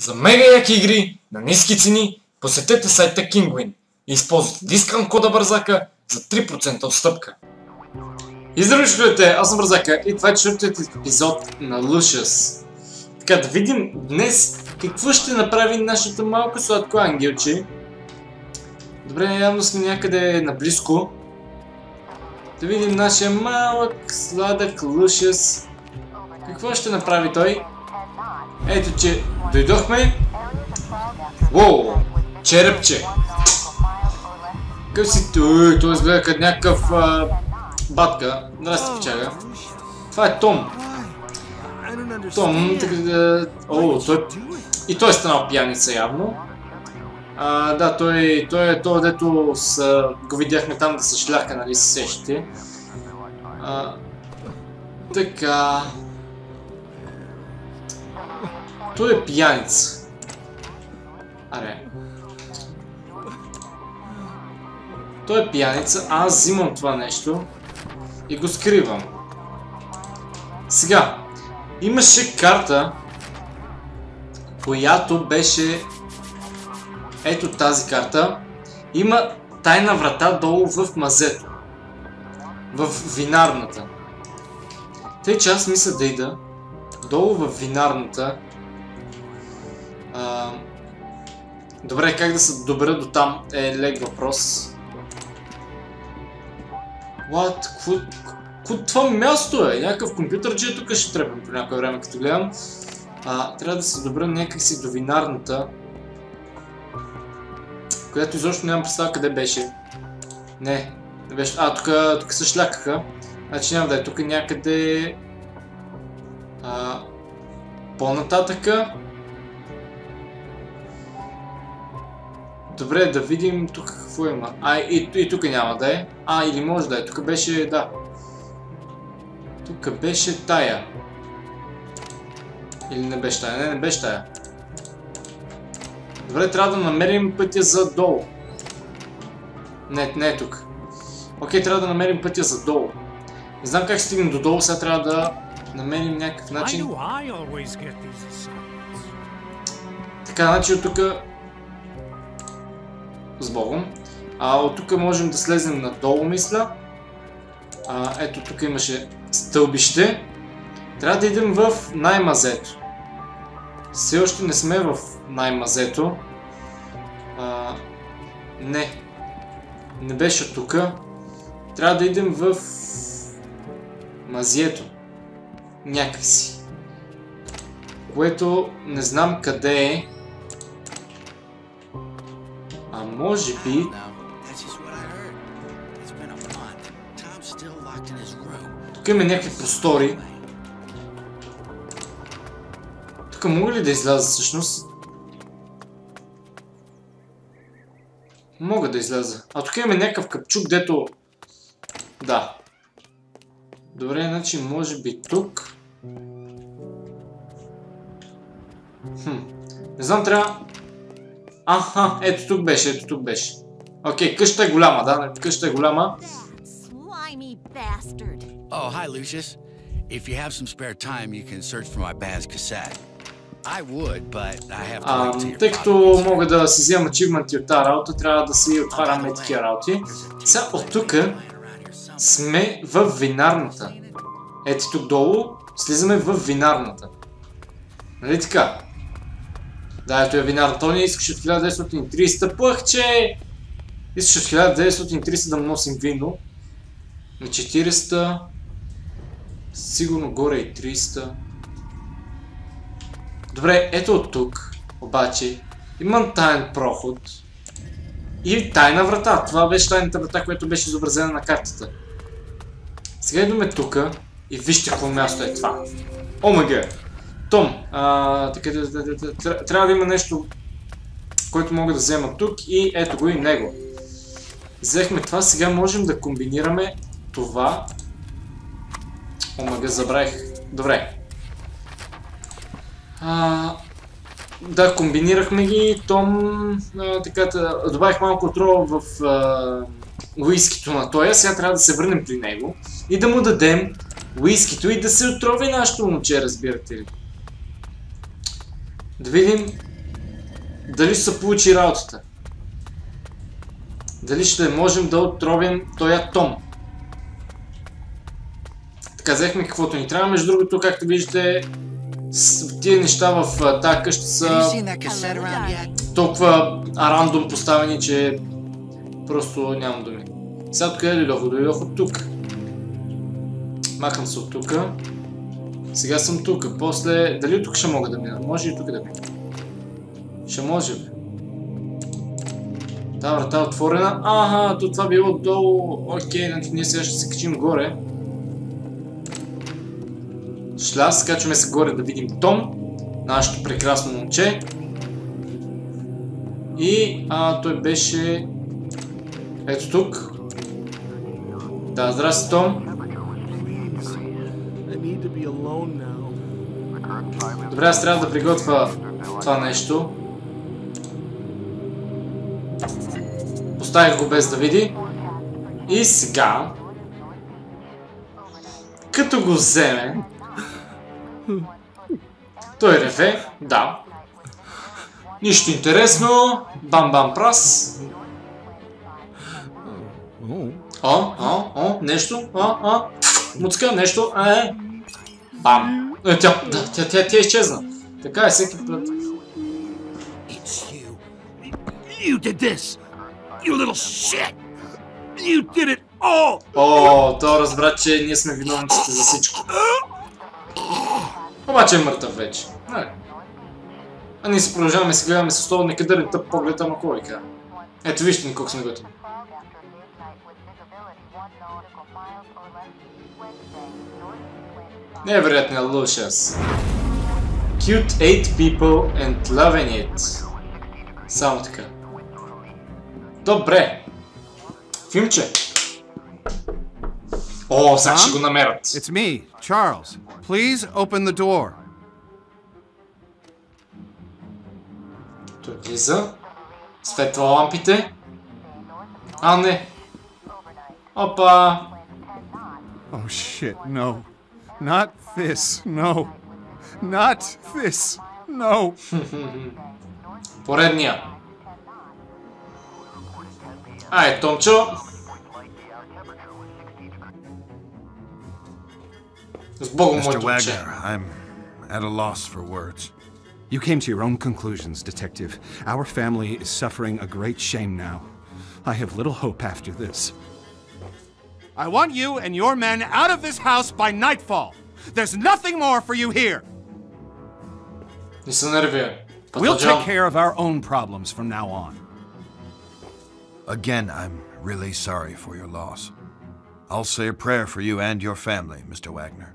За мега яки игри на ниски цени посетете сайта Kinguin и използвате дискаунт кода Бързака за 3% отстъпка. И здравей, школите, аз съм Бързака и това е четвъртият епизод на Lucius. Така да видим днес какво ще направи нашата малка сладко ангелче. Добре, явно сме някъде наблизко. Да видим нашия малък сладък Lucius. Какво ще направи той? Ето че дойдохме. Уоу, черепче. Къв си той? Той изгледа като някакъв батка. Здрасти, печага. Това е Том. Том, така да... О, той... И той е станал пияница явно. Да, той е това, дето го видяхме там да се шляха, нали се сещате. Така... Той е пияница. Аре. Той е пияница, а аз взимам това нещо и го скривам. Сега, имаше карта, която беше... Ето тази карта. Има тайна врата долу в мазето. В винарната. Тъй че аз мисля да ида долу в винарната. Добре, как да се добра до там е лег въпрос. Какво това място е? Някакъв компютърче тук ще трепам по някое време, като гледам. Трябва да се добра някакси до винарната, която изобщо нямам представа къде беше. Не беше. Тук се шлякаха. Значи няма да е тук някъде... по-нататъка. Добре, да видим тук какво има. И тук няма да е. Или може да е. Тук беше, да. Тук беше тая. Или не беше тая. Не беше тая. Добре, трябва да намерим пътя за долу. Не е тук. Окей, трябва да намерим пътя за долу. Не знам как стигнем до долу, сега трябва да намерим някакъв начин. Така, значи от тук... С Богом. От тук можем да слезем надолу, мисля. Ето тук имаше стълбище. Трябва да идем в най-мазето. Все още не сме в най-мазето. Не беше тук. Трябва да идем в мазието. Някакси. Което не знам къде е. Може би... Тук има някакви простори. Тук мога ли да изляза всъщност? Мога да изляза. Тук има някакъв капчук, дето... Да. Добре, значи може би тук... Не знам, трябва... Ето тук беше, ето тук беше. Окей, къщата е голяма, да, къщата е голяма. Oh, hi Lucius. If you have some spare time, you can search for my band's cassette. I would, but I have to wait till. Тъй като мога да си взема ачивменти от тази работа, трябва да си отваряме такива работи. Сега от тук сме в винарната. Ето тук долу слизаме в винарната. Нали така? Да, ето е винар. Той не искаше от 1930 пъхче! Искаше от 1930 да носим вино. На 40... Сигурно горе и 300. Добре, ето от тук. Обаче, имам таен проход. И тайна врата. Това беше тайната врата, която беше изобразена на картата. Сега идваме тука. И вижте какво място е това. Омага! Том, трябва да има нещо, което мога да взема тук и ето го и него. Взехме това, сега можем да комбинираме това. Омага, забравих. Добре. Да, комбинирахме ги. Том, добавих малко отрова в уискито на тоя. Сега трябва да се върнем при него и да му дадем уискито и да се отрови нашето момче, разбирате ли. Да видим Дали ще се получи работата? Дали ще можем да отровим тоя Том? Казахме каквото ни трябва. Между другото, както виждате, тия неща в тази къща са толкова рандом поставени, че просто нямам думи. Сега тук е Лилохо, дойдох от тук. Махам се от тук. Сега съм тук. После... Дали от тук ще мога да мина? Може и тук да мина. Ще може бе. Та врата е отворена. Аха, то това било долу. Окей, ние сега ще се качим горе. Шляс, качваме се горе да видим Том, нашето прекрасно момче. И той беше ето тук. Да, здрасти, Том. Добре, аз трябва да приготвя това нещо. Поставих го без да види. И сега, като го вземе, той реве, да. Нищо интересно. Бам-бам прас. Нещо. Муцка, нещо. Бам. Тя изчезна. Така е всеки път. О, той разбра, че ние сме виновниците за всичко. Обаче е мъртъв вече. А ние се продължаваме, се гледаме с това некадърен тъп поглед, ама кой ка. Ето вижте ни колко сме готови. Невероятния Lucius. Cute 8 people and loving it. Само така. Добре. Филмче. О, сега ще го намерят. It's me, Charles. Please open the door. Той влиза. Светва лампите. А, не. Опа. Oh shit, no. Not this, no. Not this, no. Поредния. Ай, Томчо. Mr. Wagner, I'm at a loss for words. You came to your own conclusions, Detective. Our family is suffering a great shame now. I have little hope after this. I want you and your men out of this house by nightfall. There's nothing more for you here. We'll take care of our own problems from now on. Again, I'm really sorry for your loss. I'll say a prayer for you and your family, Mr. Wagner.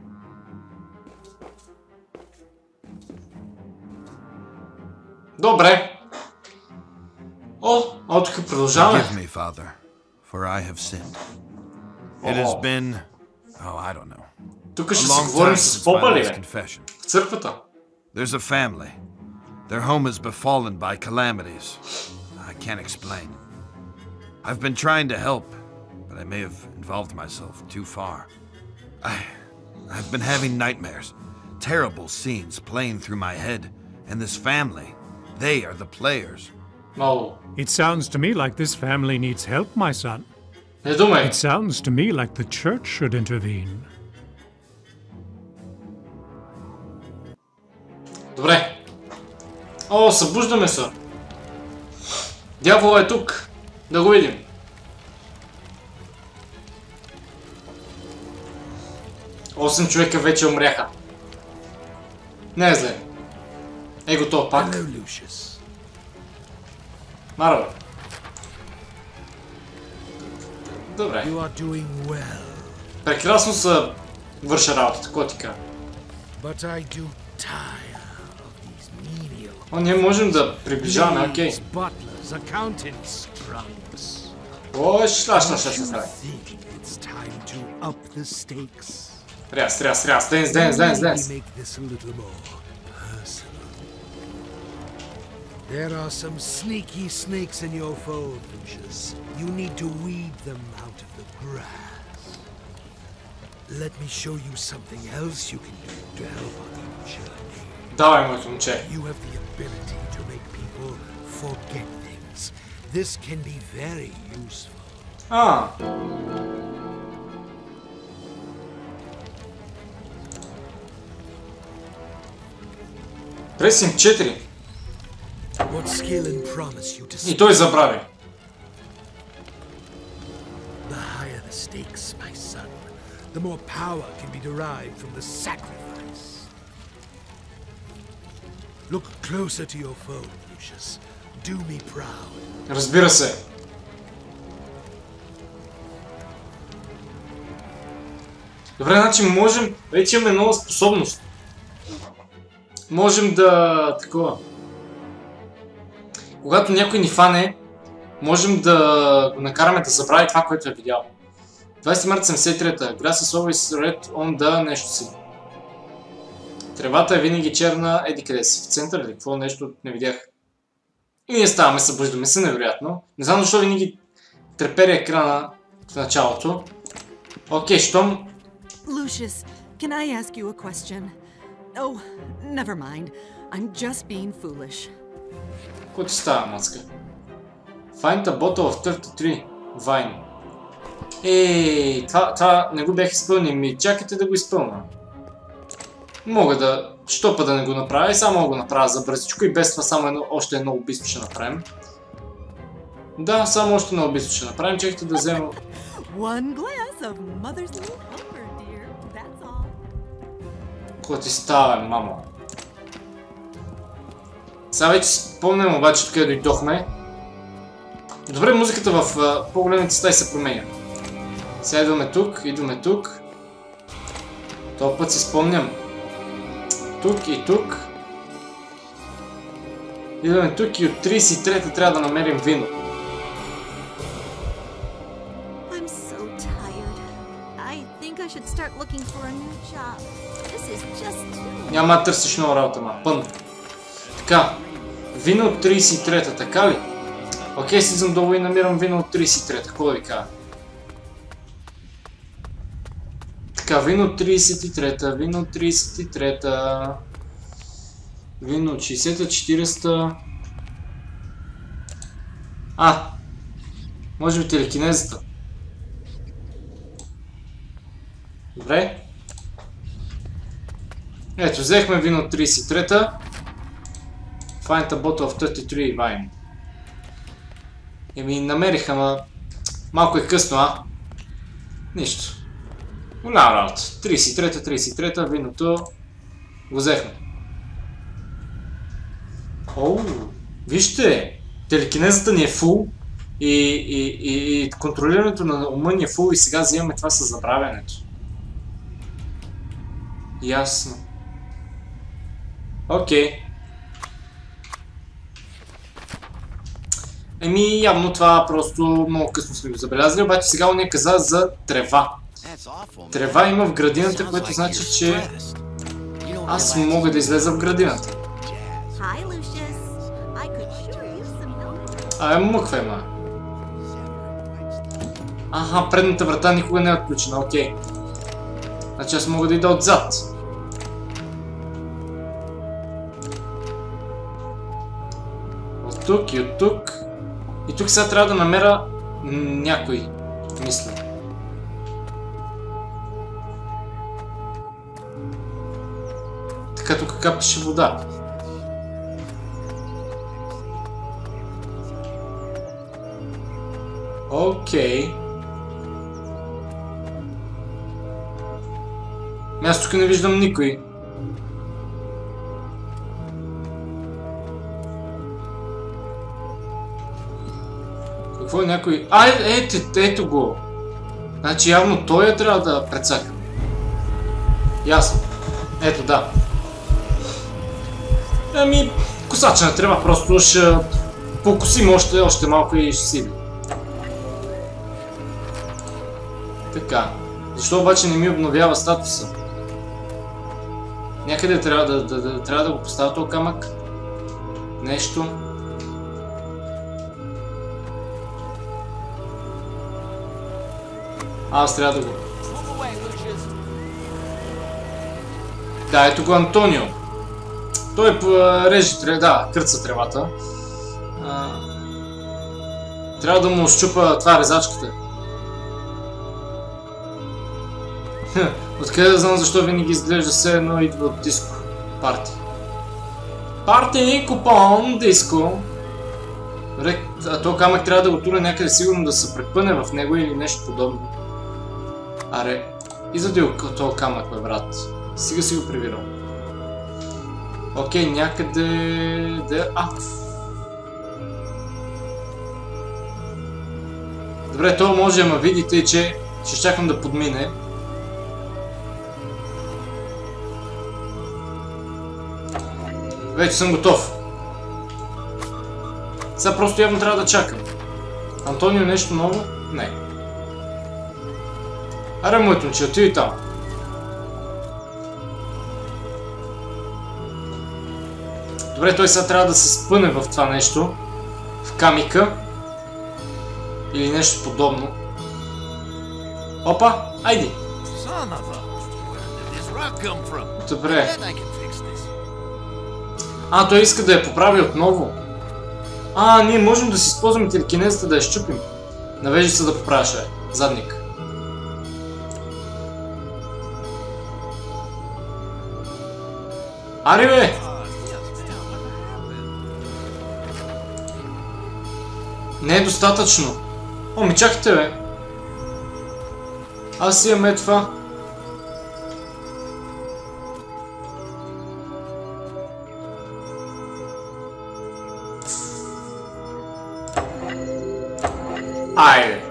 Добре. О, тук продължаваме. Forgive me, Father, for I have sinned. It has been, I don't know. Тук ще си говорим с попа ли бе? В църквата. There's a family. Their home is befallen by calamities. I can't explain. I've been trying to help, but I may have involved myself too far. I've been having nightmares, terrible scenes playing through my head. And this family, they are the players. Oh. It sounds to me like this family needs help, my son. It sounds to me like the church should intervene. Добре. О, събуждаме се. Дявол е тук. Да го видим. Осем човека вече умряха. Не е зле. Е готов пак. Марва. Добре. Прекрасно се върша работата, кой ти кажа. О, ние можем да приближаваме, окей. Ой, шла. Ряс. Денс. There are some sneaky snakes in your fold, Lucius. You need to weed them out of the grass. Let me show you something else you can do to help on your journey. You have the ability to make people forget things. This can be very useful. Ah. Pressing 4. What skill and promise you to see? The higher the stakes, my son, the more power can be derived from the sacrifice. Look closer to your foe, Lucius. Do me proud. Разбира се. Добре, значи можем, вече имаме нова способност. Можем да такова. Когато някой ни фане, можем да го накараме да забрави това, което е видял. 20 марта 73-та. Град със слово и с ред он да нещо си. Тревата е винаги черна, еди къде си. В център или какво нещо не видях. И ние ставаме, събуждаме се невероятно. Не знам защо винаги трепери екрана в началото. Окей, щом... Lucius, can I ask you a question? Oh, never mind. I'm just being foolish. Какво ти става, мацка? Find a bottle of 33 wine. Ей, това не го бях изпълнил. Ми чакайте да го изпълня. Мога да... Що па да не го направя? И само го направя за бързичко и без това само още едно убийство ще направим. Да, само още едно убийство ще направим. Чакайте да взема... Какво ти става, мамо? Сега вече спомням обаче откъде дойдохме. Добре, музиката в по-големите стаи се променя. Сега идваме тук, идваме тук. Този път си спомням. Тук и тук. Идваме тук и от 33-та трябва да намерим вино. Няма търсиш нова работа, ма пън. Така. Вино от 33-та, така ли? Окей, слизам долу и намирам вино от 33-та. Какво да ви кажа? Така, вино от 33-та, вино от 33-та... Вино от 60-та, 40-та... А! Може би телекинезата. Добре. Ето, взехме вино от 33-та. Find a bottle of 33 wine. Еми, намерих, ама... Малко е късно, а? Нищо. Голяма работа. 33-та, 33-та, виното... Го взехме. Оу, вижте! Телекинезата ни е фул. И контролирането на ума ни е фул. И сега взимаме това със забравянето. Ясно. Окей. Еми, явно това просто много късно сме го забелязали, обаче сега он е каза за трева. Трева има в градината, което значи, че аз мога да излеза в градината. Абе, мъква има. Аха, предната врата никога не е отключена, окей. Значи аз мога да ида отзад. От тук и от тук. И тук сега трябва да намеря някой, мисля. Така тук капеше вода. Окей. Аз тук не виждам никой. Какво е някой? Ай, ето го! Значи явно той я трябва да прецака. Ясно. Ето да. Ами, косачена трябва, просто ще покосим още малко и ще си. Така. Защо обаче не ми обновява статуса? Някъде трябва да го поставя този камък. Нещо. Аз трябва да го... Да, ето го Антонио. Той реже, да, кърца тревата. Трябва да му ощупа това резачката. Откъде да знам защо винаги изглежда все едно идва от диско парти. Парти, купон, диско. А то камък трябва да го туля някъде, сигурно да се препъне в него или нещо подобно. Аре, изади от този камък, бе, брат. Сега си го привирал. Окей, някъде... Добре, то може, ама видите, че ще чакам да подмине. Вече съм готов. Сега просто явно трябва да чакам. Антонио, нещо ново? Не. Аре, моето момче, отиди там. Добре, той сега трябва да се спъне в това нещо. В камика. Или нещо подобно. Опа, айди! Добре. А, той иска да я поправи отново. А, ние можем да си използваме телекинезата да я щупим. Навежи се да поправяш, задник. Ари, бе! Не е достатъчно. О, ми чакайте, бе. Аз имам е това. Айде.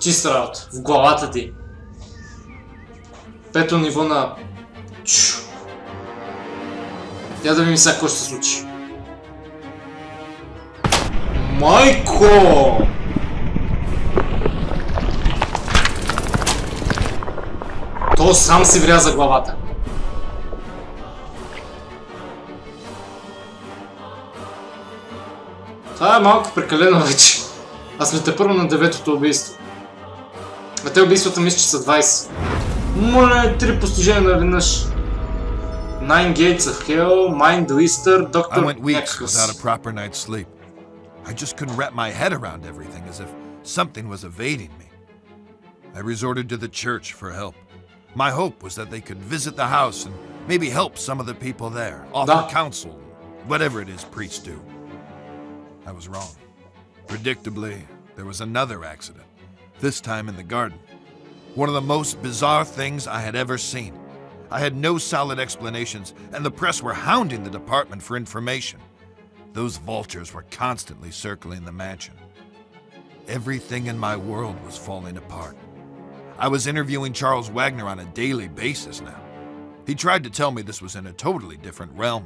Чиста работа. В главата ти. Пето ниво на... Чу. Я да видим сега какво ще се случи. Майко! То сам си вряза главата. Това е малко прекалено вече. Аз сме тепърво на 9-то убийство. А те убийствата мисля, че са 20. Моля, 3 постижения наведнъж. 9 Gates of Hell, Mind Lister, Dr. Nexus. I just couldn't wrap my head around everything, as if something was evading me. I resorted to the church for help. My hope was that they could visit the house and maybe help some of the people there, offer counsel, whatever it is priests do. I was wrong. Predictably, there was another accident, this time in the garden. One of the most bizarre things I had ever seen. I had no solid explanations, and the press were hounding the department for information. Those vultures were constantly circling the mansion. Everything in my world was falling apart. I was interviewing Charles Wagner on a daily basis now. He tried to tell me this was in a totally different realm.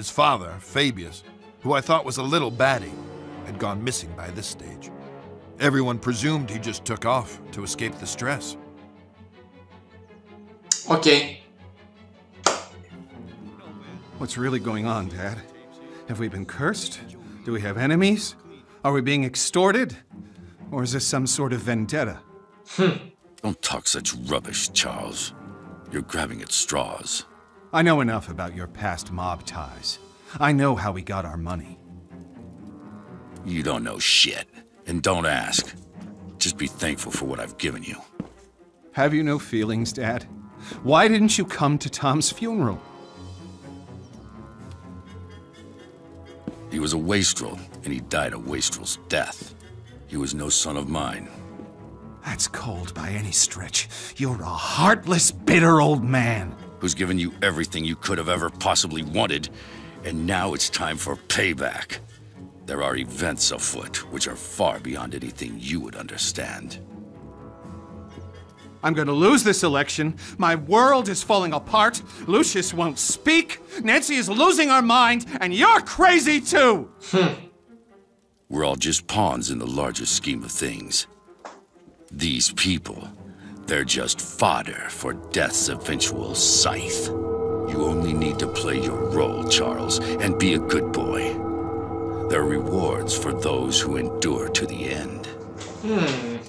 His father, Fabius, who I thought was a little batty, had gone missing by this stage. Everyone presumed he just took off to escape the stress. Okay. What's really going on, Dad? Have we been cursed? Do we have enemies? Are we being extorted? Or is this some sort of vendetta? Don't talk such rubbish, Charles. You're grabbing at straws. I know enough about your past mob ties. I know how we got our money. You don't know shit, and don't ask. Just be thankful for what I've given you. Have you no feelings, Dad? Why didn't you come to Tom's funeral? He was a wastrel, and he died a wastrel's death. He was no son of mine. That's cold by any stretch. You're a heartless, bitter old man. Who's given you everything you could have ever possibly wanted, and now it's time for payback. There are events afoot, which are far beyond anything you would understand. I'm gonna lose this election. My world is falling apart. Lucius won't speak. Nancy is losing her mind, and you're crazy too! We're all just pawns in the larger scheme of things. These people, they're just fodder for death's eventual scythe. You only need to play your role, Charles, and be a good boy. There are rewards for those who endure to the end.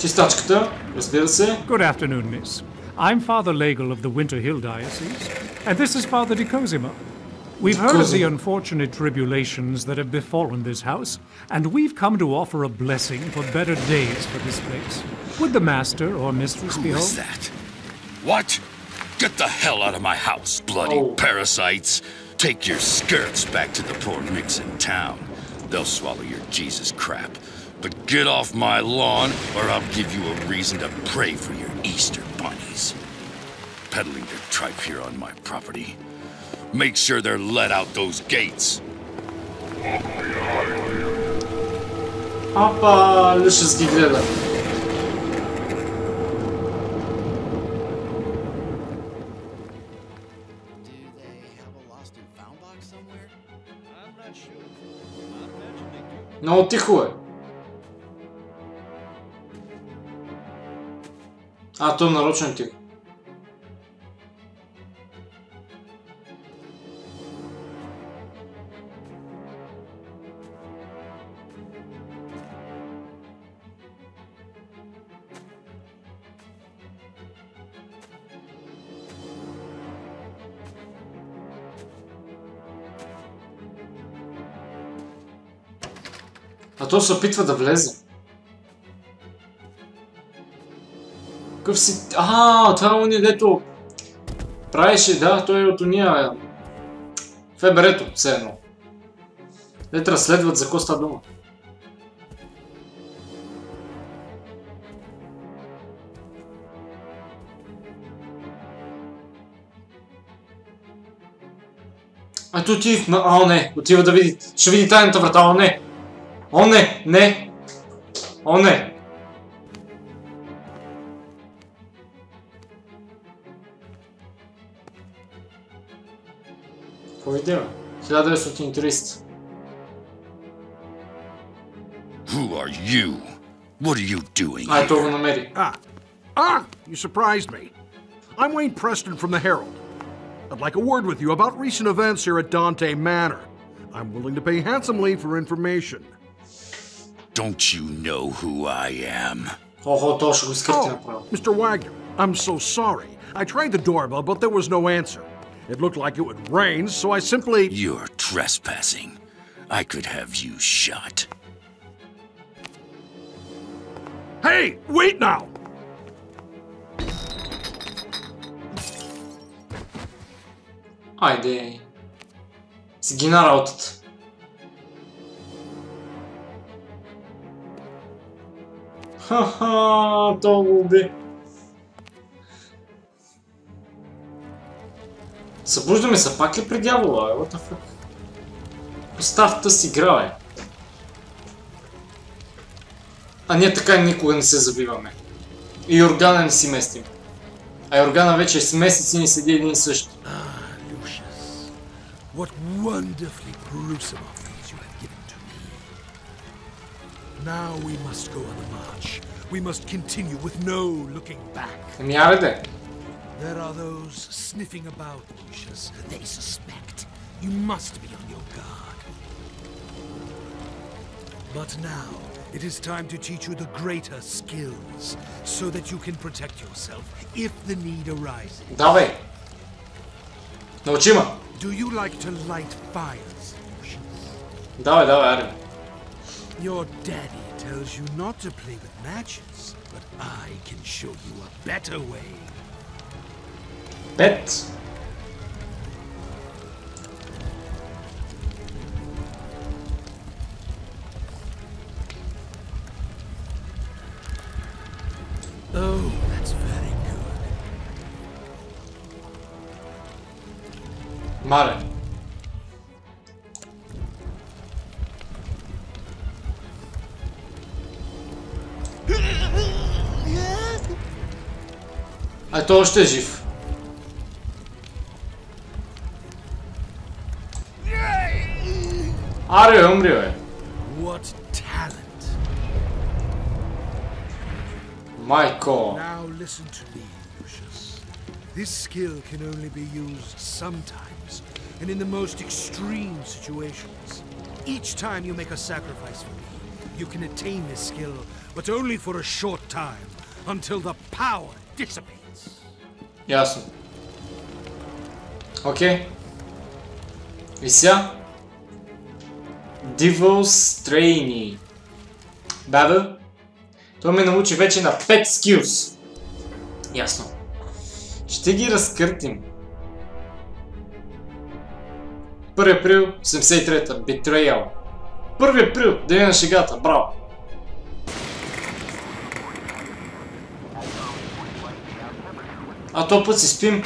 Чистачката, разбира се. Good afternoon, miss. I'm Father Lagel of the Winter Hill Diocese, and this is Father DiCosimo. We've heard of the unfortunate tribulations that have befallen this house, and we've come to offer a blessing for better days for this place. Would the master or mistress be home? Who is that? What? Get the hell out of my house, bloody parasites! Take your skirts back to the poor nicks in town. They'll swallow your Jesus crap. But get off my lawn, or I'll give you a reason to pray for your Easter bunnies. Peddling their tripe here on my property. Make sure they're let out those gates. Hoppa, Lucius ги гледа. Много тихо е. А, то е нарочен тихо. А то се опитва да влезе. Къв си... Ааа, това е уния, дето правеше, да, той е от уния... ФБР-то, все едно. Дето разследват за коста дума. Ето отив на... Ао, не, отива да види... Ще види тайната врата, ао, не! О, не, не! О, не! Какво видиме? 1930. Who are you? What are you doing? А, ето го намери. Ah, you surprised me. I'm Wayne Preston from the Herald. I'd like a word with you about recent events here at Dante Manor. I'm willing to pay handsomely for information. Don't you know who I am? Oh, Mr. Wagner, I'm so sorry. I tried the doorbell, but there was no answer. It looked like it would rain, so I simply... You're trespassing. I could have you shot. Hey, wait now! Айде. Сги на работата. Ха-ха, то го уби. Събуждаме се пак ли при дявола, бе? What the fuck? Поставта си игра, бе. А ние така никога не се забиваме. И органа не си местим. А органа вече с месеци не седи един и също. Lucius, what wonderfully gruesome things you have given to me. Now we must go on the march. We must continue with no looking back. There are those sniffing about, Lucius. They suspect. You must be on your guard. But now, it is time to teach you the greater skills, so that you can protect yourself if the need arises. Do you like to light fires, Lucius? Your daddy tells you not to play with matches, but I can show you a better way. Bet. Oh, that's very good. Mare. А то още е жив. Аре, умри, бе. Michael. Now listen to me, Lucius. This skill can only be used sometimes, and in the most extreme situations. Each time you make a sacrifice for me, you can attain this skill, but only for a short time, until the power dissipates. Yes. Okay. И сега. Devil's Trainee. Баба. Той ме научи вече на 5 skills. Ясно. Ще ги разкъртим. 1 април 73-та. Betrayal. 1 април. Деня на шегата. Браво. А този път си спим.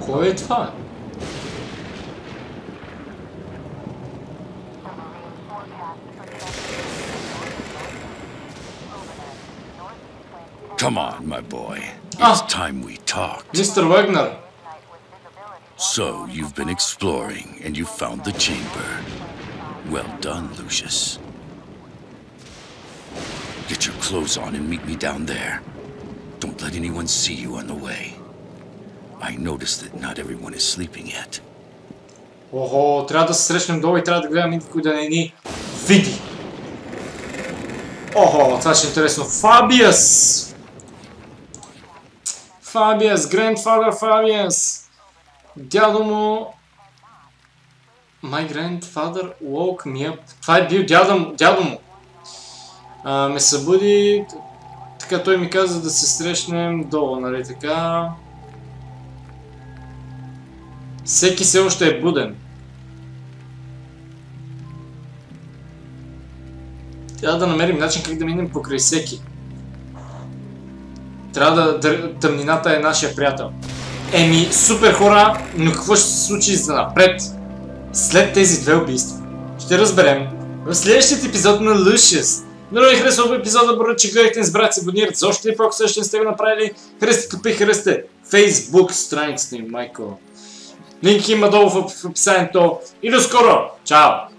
Кой е това? Come on, my boy. It's time we talked. Mr. Wagner. So, you've been exploring, and you found the chamber. Well done, Lucius. Get your clothes on and meet me down there. Don't let anyone see you on the way. I noticed that not everyone is sleeping yet. Ого, трябва да се срещнем долу и трябва да гледам никой да не ни види. Ого, това ще е интересно. Фабиус! Фабиус, grandfather Фабиус. Дядо му... My grandfather woke me up. Това е бил дядо му. Ме събуди... Така той ми каза да се срещнем долу, нали така... Всеки все още е буден. Трябва да намерим начин как да минем покрай всеки. Трябва да... Тъмнината е нашия приятел. Еми, супер хора, но какво ще се случи за напред? След тези две убийства. Ще разберем в следващия епизод на Lucius. Много ви харесва епизода, бро, че гледахте, избрахте се абонират за още ли по-късно ще сте го направили. Харесате, купи, харесате Facebook страницата им, Майкъл. Линк има долу в описанието и до скоро! Чао!